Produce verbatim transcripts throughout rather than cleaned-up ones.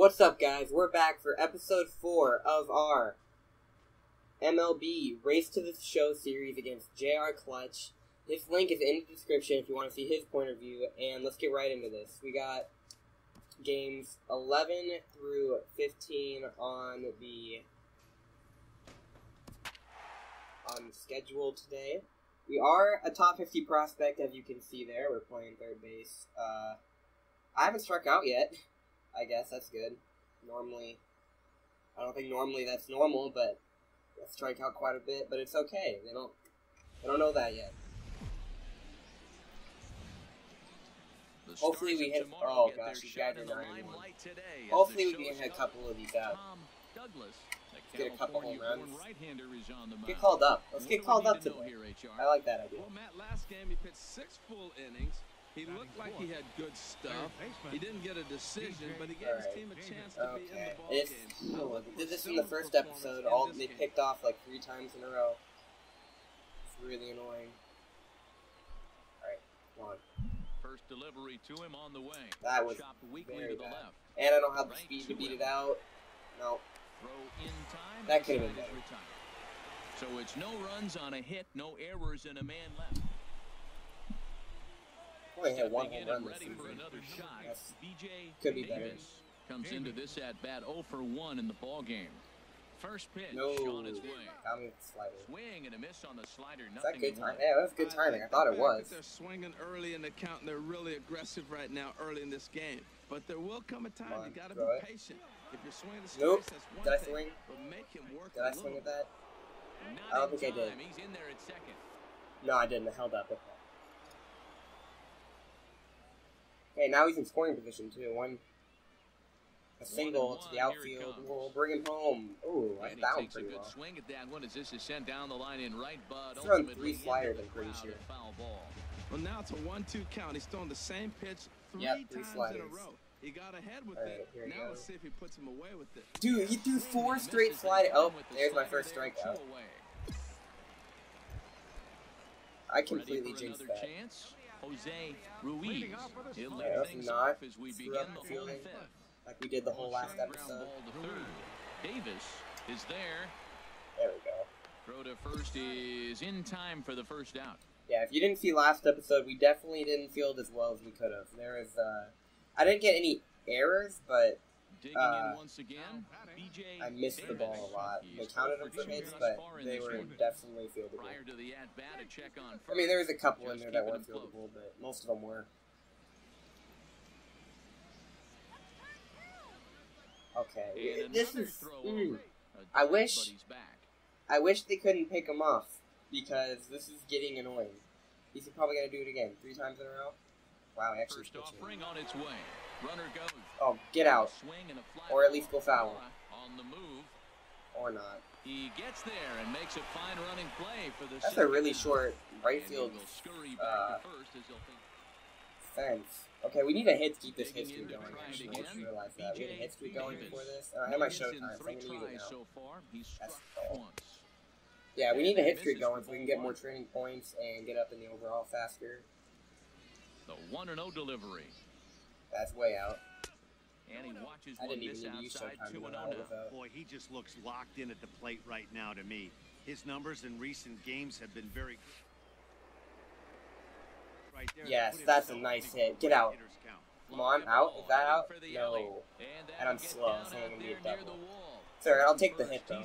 What's up, guys? We're back for episode four of our M L B Race to the Show series against J R. Clutch. His link is in the description if you want to see his point of view, and let's get right into this. We got games eleven through fifteen on the on the schedule today. We are a top fifty prospect, as you can see there. We're playing third base. Uh, I haven't struck out yet. I guess that's good. Normally, I don't think normally that's normal, but I strike out quite a bit. But it's okay. They don't, they don't know that yet. The Hopefully we hit. Oh gosh, these guys are nine one. Hopefully we can hit a couple of these out. Douglas. Get a couple home runs. Get called up. Let's get called up today. I like that idea. Well, Matt, last game he pitched six full innings. He looked like he had good stuff. He didn't get a decision, but he gave his team a chance to be in the ball game. Cool. Did this in the first episode. All they picked off like three times in a row. It's really annoying. All right, come on. First delivery to him on the way. That was very bad. And I don't have the speed to beat it out. No. That could have been better. So it's no runs on a hit, no errors, and a man left. Boy, I had one home run this season. Yes. Could be better. Comes into this at bat oh for one in the ball game. First pitch no. on his way. I'm sliding. Swing and a miss on the slider. Is that good timing? Yeah, that's good timing. I thought it was. They're swinging early in the count. They're really aggressive right now early in this game. But there will come a time you gotta be patient. If you're swinging the strikes, that's one thing. Did I swing? Did I swing at that? I don't think I did. He's in there at second. No, I didn't. I held up with that. Hey, now he's in scoring position too. One, a single to the outfield. We'll bring him home. Ooh, I hit that one pretty well. He's throwing three sliders, I'm pretty sure. Well, now it's a one two count. He's throwing the same pitch three times in a row. He got ahead with it. Now let's see if he puts him away with it. Dude, he threw four straight sliders. Oh, there's my first strikeout. I completely jinxed that. Jose Ruiz. Yeah, if not, threw up the fielding like we did the whole last episode. Davis is there. There we go. Throw to first is in time for the first out. Yeah, if you didn't see last episode, we definitely didn't field as well as we could have. There is, uh, I didn't get any errors, but uh, I missed the ball a lot. They counted them for hits, but they were definitely fieldable. I mean, there was a couple in there that weren't fieldable, but most of them were. Okay, this is. Mm, I wish. I wish they couldn't pick him off, because this is getting annoying. He's probably gonna do it again, three times in a row. Wow, he actually pitched it. Oh, get out, or at least go foul, or not. He gets there and makes a fine running play for the. That's a really short right field uh, fence. Okay, we need a hit to keep this history going. Actually, I just realized that we had a history going before this. Uh, I have my showtime, so I need it now. That's cool. Yeah, we need a hit streak going so we can get more training points and get up in the overall faster. The one and oh delivery. That's way out. And he watches I didn't even need to use out. Boy, he just looks locked in at the plate right now to me. His numbers in recent games have been very good. Right there, yes, that's a nice hit. Get out. Come on, out. Is that out? No. And I'm slow, so I'm going to be a double. Sorry, I'll take the hit though.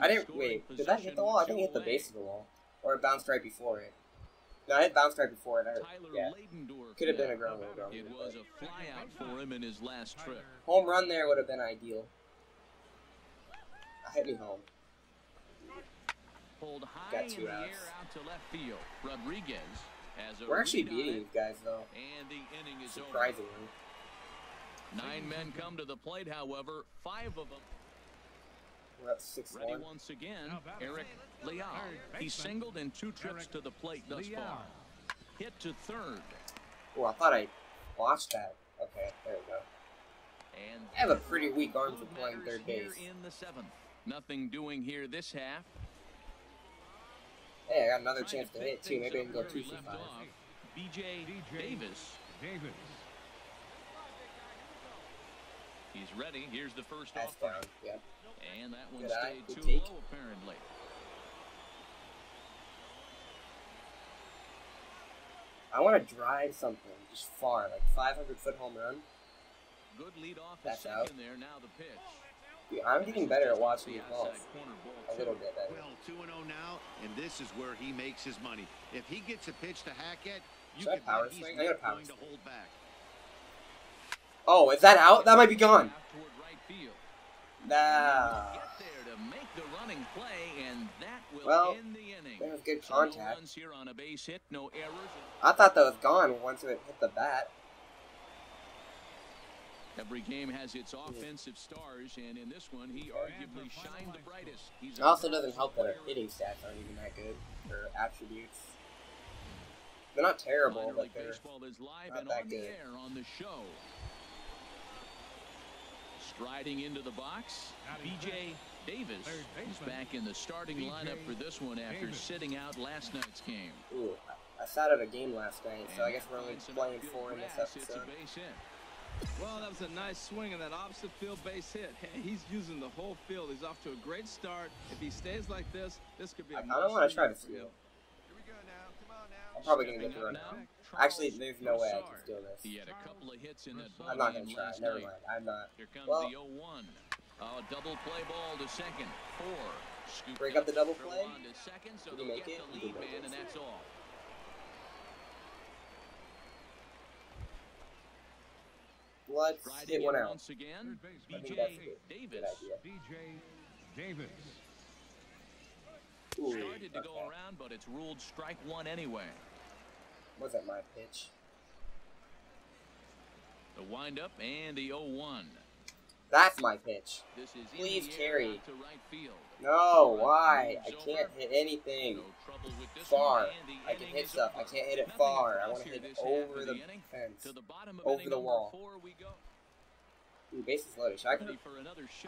I didn't wait. Did that hit the wall? I think it hit the base of the wall, or it bounced right before it. No, it bounced right before it. I, yeah, could have been a ground rule. It was a flyout for him in his last trip. Home run there would have been ideal. I hit me home. Got two outs. We're actually beating these guys though. Surprisingly. Nine men come to the plate, however, five of them. We're at six one. Ready once again, Eric Leon. He singled in two trips to the plate thus far. Hit to third. Oh, I thought I watched that. Okay, there we go. I have a pretty weak arm for playing third base. Nothing doing here this half. Hey, I got another chance to hit too. Maybe I can go two for five. B J Davis. Davis. He's ready. Here's the first off. Yeah. And that one stayed too low, apparently. I want to drive something just far, like five hundred foot home run. Good lead off. That's out. There, now the pitch. Dude, I'm getting better at watching these balls. A little bit better. Well, two and oh now, and this is where he makes his money. If he gets a pitch to hack at, you can power swing. I got a power swing. To hold back. Oh, is that out? That might be gone. Nah. Well, that was good contact. I thought that was gone once it hit the bat. Every game has its offensive stars, and in this one, he arguably shined the brightest. It also doesn't help that our hitting stats aren't even that good, or attributes. They're not terrible, but they're not that good. Striding into the box, B J. Davis is back in the starting lineup for this one after sitting out last night's game. Ooh, I sat out a game last night, so I guess we're only playing four in this episode. Well, that was a nice swing on that opposite field base hit. He's using the whole field. He's off to a great start. If he stays like this, this could be a I don't want to try to steal. I'm probably going to get the run now. Actually, there's no way I can steal this. I'm not going to try. Never mind. I'm not. Well, break up the double play. Did he make it? He didn't make it. Let's get one out. I think that's a good, good idea. Ooh, started to go around, but it's ruled strike one anyway. Wasn't my pitch. The windup and the oh one. That's my pitch. This is please carry. To right field. No, why? I can't hit anything far. I can hit stuff. I can't hit it far. I want to hit it over the fence, over the wall. Ooh, base is loaded. I, be,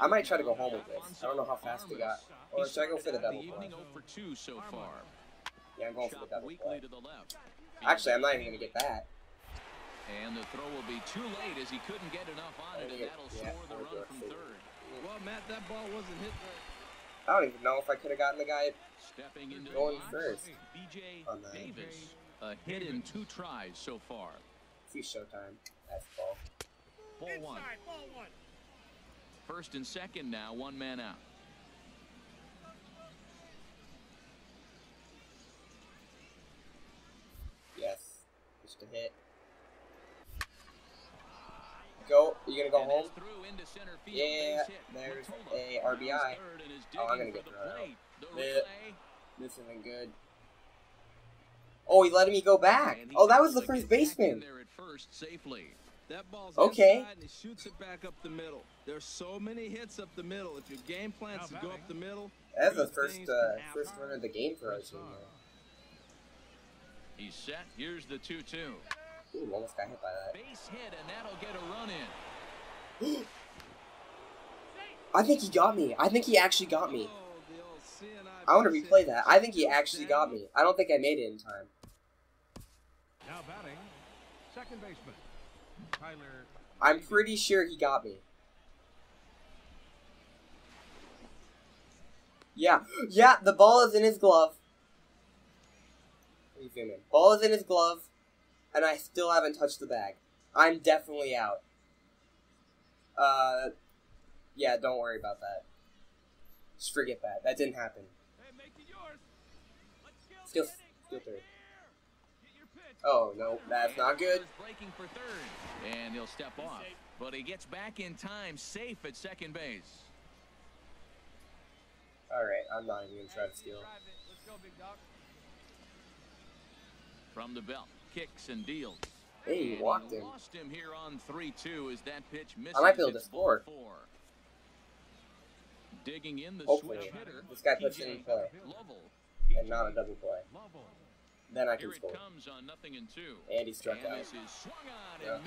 I might try to go home with this. I don't know how fast we got. Or should I go for the double play? Yeah, I'm going for the double play. Actually, I'm not even going to get that. And the throw will be too late as he couldn't get enough on it, and that'll score the run from third. Well, Matt, that ball wasn't hit there. I don't even know if I could have gotten the guy going first. B J Davis, a hit in two tries so far. It's showtime. That's the ball. Ball one. Ball one. First and second now, one man out. Yes, just a hit. Go. Are you gonna go and home? Into center field, yeah. There's a R B I. Oh, I'm gonna get thrown out. This isn't good. Oh, he let me go back. Oh, that was the first baseman. There at first safely. That ball's okay. And he shoots it back up the middle. There's so many hits up the middle. If your game plan is to go up the middle, that's the first uh, first run of the game for our team. He's set. Here's the two two. Ooh, almost got hit by that. Base hit, and that'll get a run in. I think he got me. I think he actually got me. I want to replay that. I think he actually got me. I don't think I made it in time. Now batting, second baseman. Tyler. I'm pretty sure he got me. Yeah, yeah, the ball is in his glove. Let me zoom in. Ball is in his glove, and I still haven't touched the bag. I'm definitely out. Uh, yeah, don't worry about that. Just forget that. That didn't happen. Hey, make it yours. Let's kill still, still third. Oh, no, that's not good. Breaking for third, and he'll step off, but he gets back in time, safe at second base. All right, I'm not even going to try to steal. From the belt, kicks and deals. Hey, he walked him. Lost him here on three two as that pitch misses. I might be able to score. Digging in the switch hitter. This guy puts it in play, and not a double play. Then I can score. And he struck out. Yeah.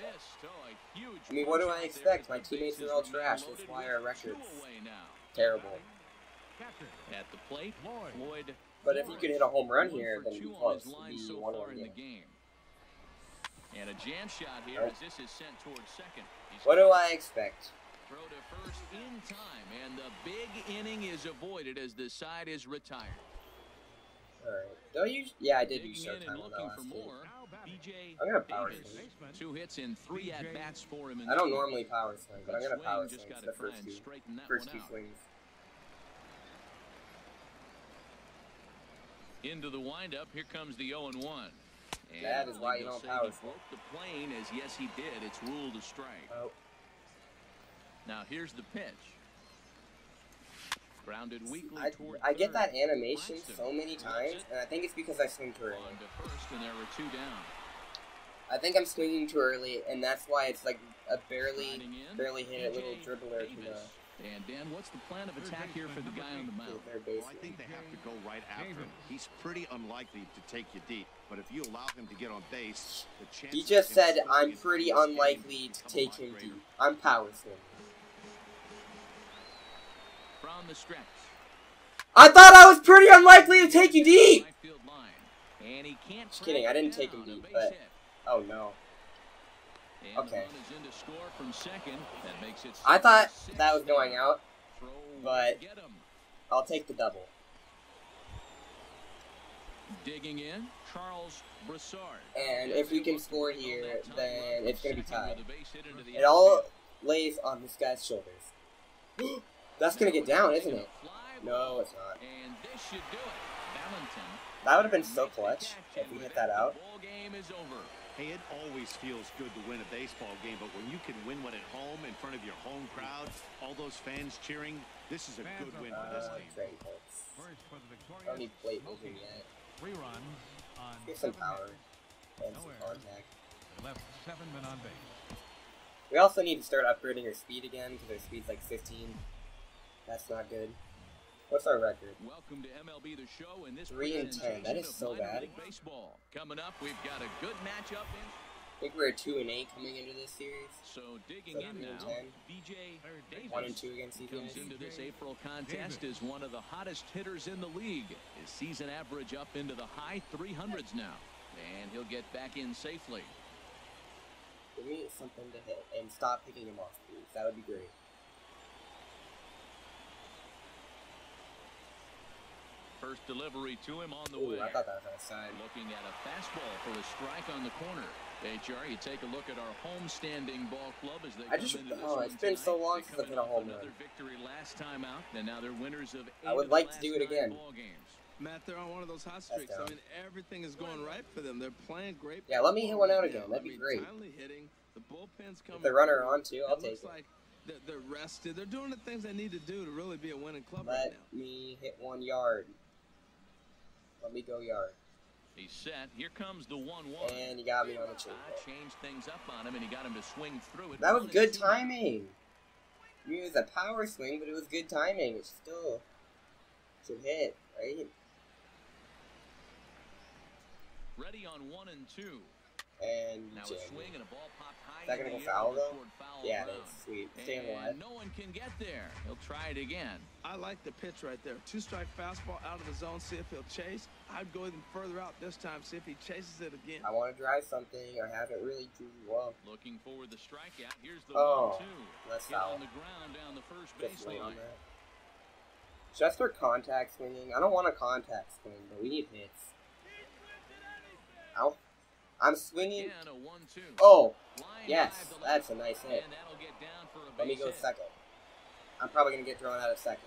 I mean, what do I expect? My teammates are all trash. That's why our record's terrible. At the plate, Lloyd. But if you could hit a home run here, then you close. You won the game. And a jam shot here as this is sent towards second. What do I expect? Throw to first in time, and the big inning is avoided as the side is retired. All right. Don't use. Yeah, I did use Showtime on that last more, I'm gonna power swing. Two hits in three at bats for him. I don't normally power swing, but I'm gonna power swing to the first two, first two swings. Into the windup. Here comes the zero and one. And that is why you don't power swing. Broke the plane, as yes he did. It's ruled a strike. Oh. Now here's the pitch. Grounded weakly. I, I get that animation so many times, and I think it's because I swing too early. I think I'm swinging too early, and that's why it's like a barely, barely hit a little dribbler to the. And Dan, what's the plan of attack here for the guy on the mound? Well, I think they have to go right after him. He's pretty unlikely to take you deep, but if you allow him to get on base, the chance. He just said, "I'm pretty unlikely to take him deep." I'm power swinging. From the stretch. I thought I was pretty unlikely to take you deep. Just kidding, I didn't take him deep, but oh no. Okay. I thought that was going out, but I'll take the double. Digging in, Charles Brassard. And if we can score here, then it's gonna be tied. It all lays on this guy's shoulders. That's going to get down, isn't it? No, it's not. That would have been so clutch if we hit that out. Hey, it always feels good to win a baseball game, but when you can win one at home in front of your home crowd, all those fans cheering, this is a good win for this team. I don't need plate moving yet. Let's get some power and some contact. We also need to start upgrading our speed again, because our speed's like fifteen. That's not good. What's our record? Welcome to M L B The Show, and this three and ten. That is so bad. Baseball. Coming up, we've got a good matchup. I think we're two and eight coming into this series. So digging in now, B J Davis one and two against you guys. Comes into this April contest as one of the hottest hitters in the league. His season average up into the high three hundreds now, and he'll get back in safely. Give me something to hit, and stop picking him off, please. That would be great. First delivery to him on the way. I thought that was outside. Looking at a fastball for a strike on the corner. H R, you take a look at our homestanding ball club as they. I just oh, it's been so long since I've hit a home run. Victory last time out, and now they're winners of. I would like to do it again. Matt, they're on one of those hot streaks. I mean, everything is going right for them. They're playing great. Yeah, let me hit one out again. That'd be great. If the runner on too, I'll take it. They're rested. They're doing the things they need to do to really be a winning club right now. Let me hit one yard. Let me go yard. He's set. Here comes the one one. And he got me on the change. I changed things up on him, and he got him to swing through it. That was good timing. I mean, it was a power swing, but it was good timing. It still should hit, right? Ready on one and two. And now a swing and a ball popped high. Is that gonna go foul though? Foul yeah, that's sweet. Staying alive. No one can get there. He'll try it again. I like the pitch right there. Two strike fastball out of the zone. See if he'll chase. I'd go even further out this time. See if he chases it again. I want to drive something. I haven't really driven well. Looking for the strikeout. Here's the oh, one two. That's foul. On the ground down the first baseline. Just for contact swinging. I don't want a contact swing, but we need hits. Out. I'm swinging. Oh, yes, that's a nice hit. Let me go second. I'm probably going to get thrown out of second.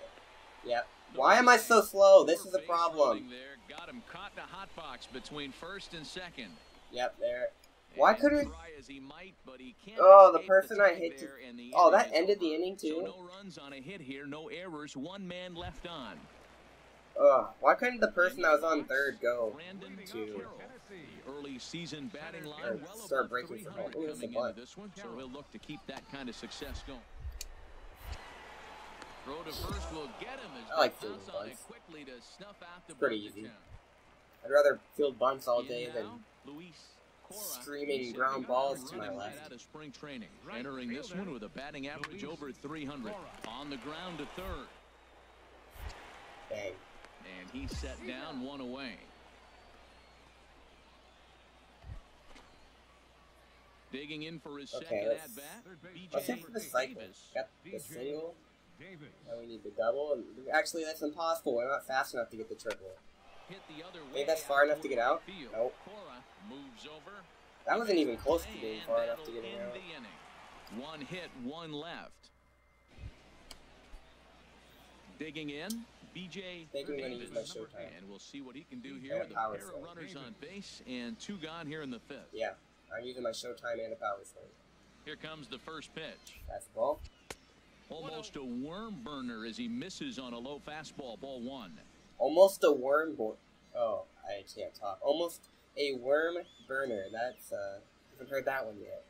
Yep. Why am I so slow? This is a problem. Got him caught in a hot box between first and second. Yep, there. Why couldn't... Oh, the person I hit... To... Oh, that ended the inning, too? No runs on a hit here, no errors, one man left on. Ugh, why couldn't the person that was on third go to... Early season batting line well start breaking for home. Ooh, this, this one, so he'll look to keep that kind of success going. Throw to first will get him as I like field bunts. Quickly to snuff out the pretty easy. Down. I'd rather field bunts all day now, than Luis Cora, streaming ground balls to my left. Right out of spring training, right entering fielder. This one with a batting average Luis over three hundred Cora. On the ground to third. Dang. And he set down one away. Digging in for his okay, second at bat. Let's hit for the cycle. Got the single. Now we need the double. Actually, that's impossible. We're not fast enough to get the triple. Maybe that's far enough to get out? Nope. That wasn't even close to being far enough to get out. One hit, one left. Digging in, B J. Davis, and we'll see what he can do here with a pair of runners on base and two gone here in the fifth. Yeah, I'm using my showtime and a power swing. Here comes the first pitch. Fastball. Almost a worm burner as he misses on a low fastball. Ball one. Almost a worm burner. Oh, I can't talk. Almost a worm burner. That's uh, I haven't heard that one yet.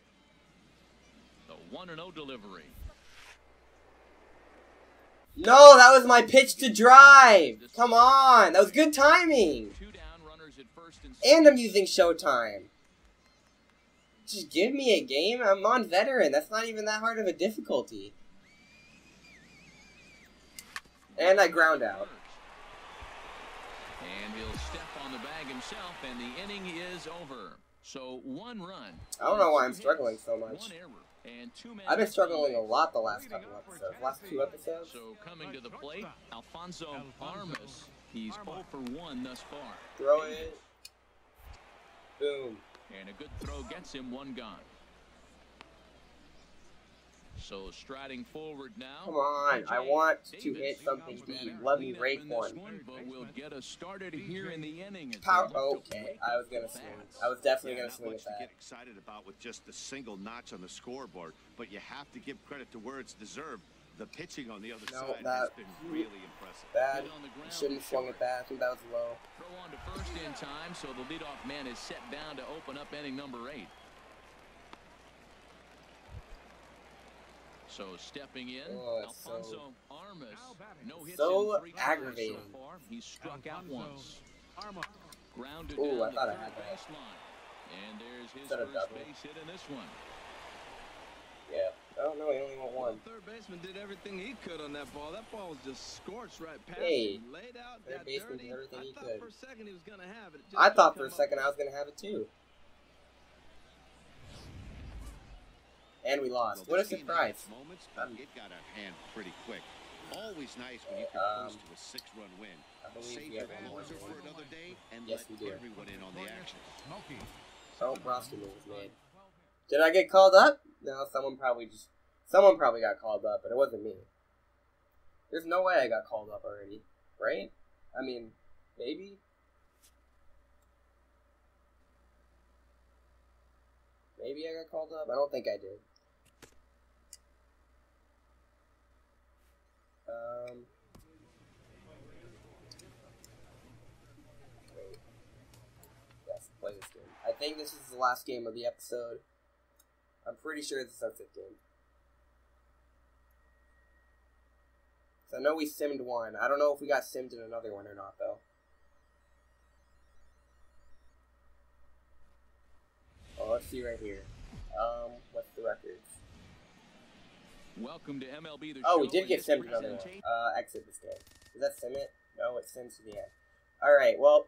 The one and oh delivery. No, that was my pitch to drive. Come on, that was good timing. Two down, runners at first and second. And I'm using Showtime. Just give me a game. I'm on veteran. That's not even that hard of a difficulty. And I ground out. And he'll step on the bag himself, and the inning is over. So one run. I don't know why I'm struggling so much. And two I've been struggling a lot the last couple episodes. Last two episodes. So coming to the plate, Alfonso Armas. He's oh for one thus far. Throw it. Boom. And a good throw gets him one gone. So striding forward now. Come on, I want to hit something deep. Let me rake one. But we'll get us started here in the inning. Power. Okay, I was gonna swing. I was definitely yeah, gonna swing at that. Get excited about with just the single notch on the scoreboard, but you have to give credit to where it's deserved. The pitching on the other no, side that, has been really impressive. Bad. You shouldn't have swung at that. I think that was low. Throw on to first in time, so the leadoff man is set down to open up inning number eight. So stepping in, oh, Alfonso so Armas. No hits so in three aggravating. So far. He struck out once. Grounded Ooh, I thought I had that. And there's his first base hit in this one. Yeah. Oh no, he only went one. The third baseman did everything he could on that ball. That ball was just scorched right past hey, him. Laid out third baseman did everything he could. I thought for a second he was gonna have it. It I thought for a second up. I was gonna have it too. And we lost. What a surprise. Um, it got out of hand pretty quick. Always nice when you can close to a six-run win. I believe we have one more. For another day and yes, we do. Everyone in on the action. So Brosky was made. Did I get called up? No, someone probably just someone probably got called up, but it wasn't me. There's no way I got called up already, right? I mean, maybe. Maybe I got called up. I don't think I did. Um, wait. Yes, play this game. I think this is the last game of the episode. I'm pretty sure this is our fifth game. So I know we simmed one. I don't know if we got simmed in another one or not, though. Oh, let's see right here. Um, what's the records? Welcome to M L B The Show. Oh, we did get simmed another one. Uh, exit this game. Does that sim it? No, it sims to the end. Alright, well,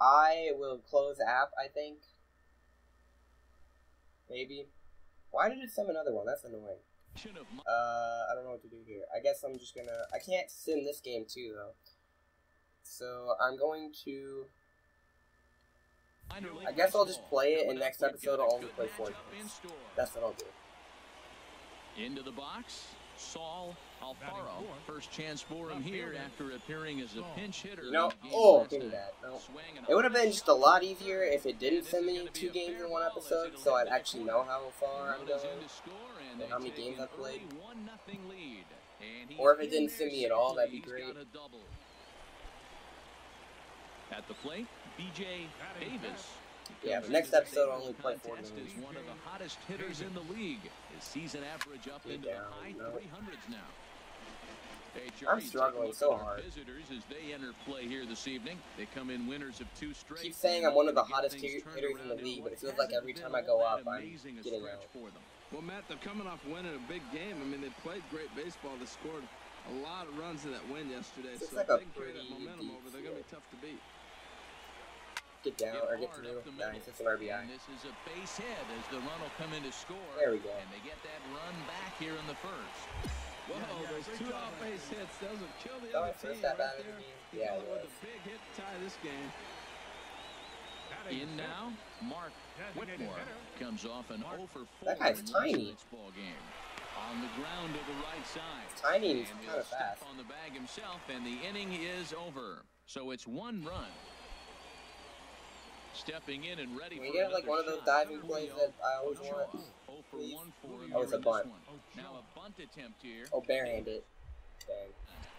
I will close app, I think. Maybe. Why did it sim another one? That's annoying. Uh, I don't know what to do here. I guess I'm just gonna... I can't sim this game too, though. So, I'm going to... I guess I'll just play it, and next episode I'll only play four games. That's what I'll do. Into the box, Saul Alfaro. First chance for him here after appearing as a pinch hitter. No, oh, give me that. No. It would have been just a lot easier if it didn't send me two games in one episode, so I'd actually know how far I'm going and how many games I've played. Or if it didn't send me at all, that'd be great. At the plate, B J. Davis. Yeah, but next episode I'll only play four games. He's one of the hottest hitters in the league. His season average up into the high three hundreds now. I'm struggling so hard. Visitors as they enter play here this evening. They come in winners of two straight. Keep saying I'm one of the hottest hitters in the league, but it feels like every time I go up, I'm getting out. Well, Matt, they're coming off winning a big game. I mean, they played great baseball. They scored a lot of runs in that win yesterday. So if they can carry that momentum over, they're going to be tough to beat. get down or get through. Nice, that's an R B I. This is a base hit as the run will come in to score. There we go. And they get that run back here in the first. Whoa, yeah, yeah, those two off base hits, those will kill the other team right there. Yeah, it was a big hit to tie this game. In now, Mark Whitmore comes off an oh for four. That guy's tiny. On the ground to the right side. It's tiny and he's kind of fast. On the bag himself, and the inning is over. So it's one run. Stepping in and ready. Can we get like one of those diving plays that I always want? Please. Oh, it's a bunt. Now a bunt attempt here. Oh, barehanded. Dang.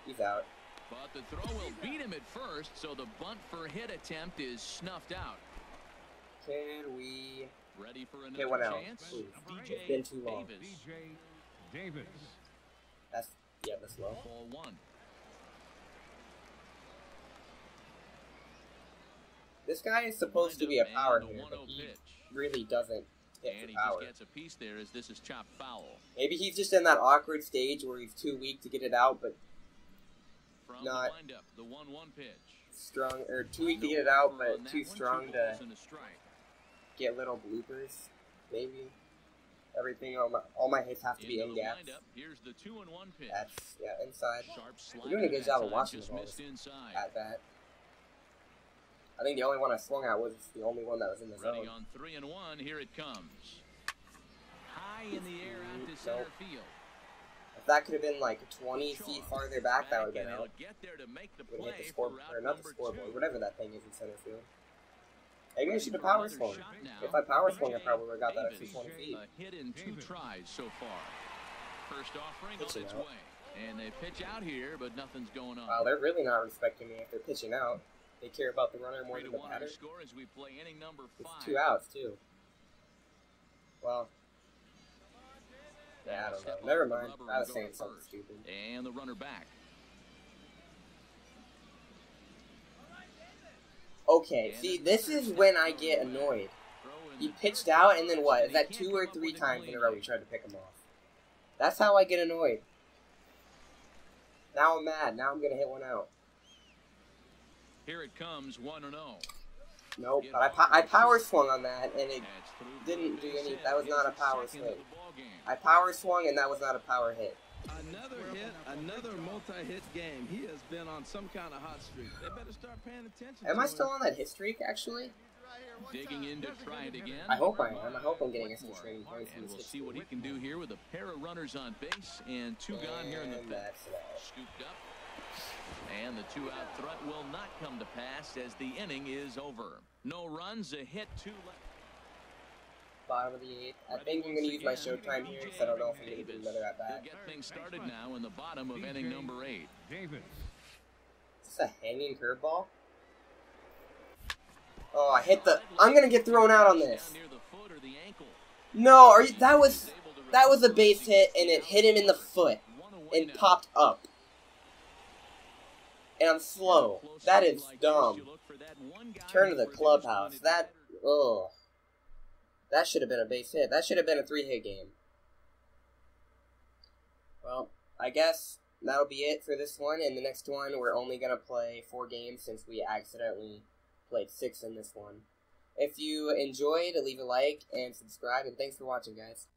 He's out. But the throw will beat him at first, so the bunt for hit attempt is snuffed out. Can we ready for another get one out? Please. It's been too long. B J Davis. That's yeah, that's low. Ball one. This guy is supposed to be a power hitter, but he really doesn't hit for power. Just gets a piece there as this is chopped foul. Maybe he's just in that awkward stage where he's too weak to get it out, but from not the windup, the one-one pitch. Strong or too weak to get it out, but too strong to get little bloopers. Maybe everything all my all my hits have to be in gaps. That's yeah, inside. We're doing a good job of watching the balls at that. I think the only one I swung at was the only one that was in the zone. Running on three and one, here it comes. High in the air out to center field. If that could have been like twenty feet farther back, that would have been out. Would have hit the scoreboard, or not the scoreboard, whatever that thing is in center field. Maybe I should have power swung. If I power swung, I probably would have got that extra twenty feet. Hit in two tries so far. First offering on its way, and they pitch out here, but nothing's going on. Wow, they're really not respecting me if they're pitching out. They care about the runner more than the batter. It's two outs, too. Well, yeah, I don't know. Never mind. I was saying something stupid. And the runner back. Okay, see, this is when I get annoyed. He pitched out, and then what? Is that two or three times in a row we tried to pick him off? That's how I get annoyed. Now I'm mad. Now I'm going to hit one out. Here it comes, one and zero. Nope, but I, po I power swung on that, and it didn't do any. That was not a power swing. I power swung, and that was not a power hit. Another hit, another multi-hit game. He has been on some kind of hot streak. They better start paying attention. Am I still on that hit streak, actually? Digging in to try it again. I hope I am. I hope I'm getting a some training points. And we'll see what he can do here with a pair of runners on base and two gone here in the fifth. Scooped up. And the two-out threat will not come to pass as the inning is over. No runs, a hit, two left. Bottom of the eighth. I think I'm going to use my showtime here because I don't know if I'm going to do another at bat. Get things started now in the bottom of inning number eight. Davis. Is this a hanging curveball? Oh, I hit the. I'm going to get thrown out on this. No, are you, that was that was a base hit, and it hit him in the foot and popped up. And I'm slow. That is dumb. Turn to the clubhouse. That, ugh. That should have been a base hit. That should have been a three-hit game. Well, I guess that'll be it for this one. In the next one, we're only going to play four games since we accidentally played six in this one. If you enjoyed, leave a like and subscribe. And thanks for watching, guys.